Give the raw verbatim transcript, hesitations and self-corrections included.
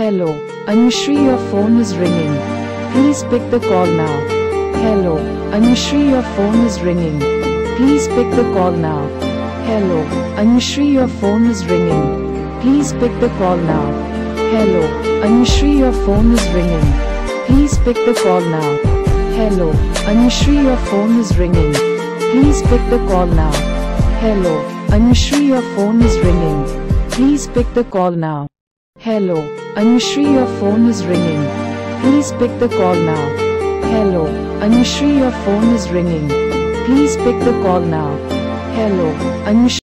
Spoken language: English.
Hello, Anushree, your phone is ringing. Please pick the call now. Hello, Anushree, your phone is ringing. Please pick the call now. Hello, Anushree, your phone is ringing. Please pick the call now. Hello, Anushree, your phone is ringing. Please pick the call now. Hello, Anushree, your phone is ringing. Please pick the call now. Hello, Anushree, your phone is ringing. Please pick the call now. Hello, Anushree, your phone is ringing. Please pick the call now. Hello, Anushree, your phone is ringing. Please pick the call now. Hello, Anushree.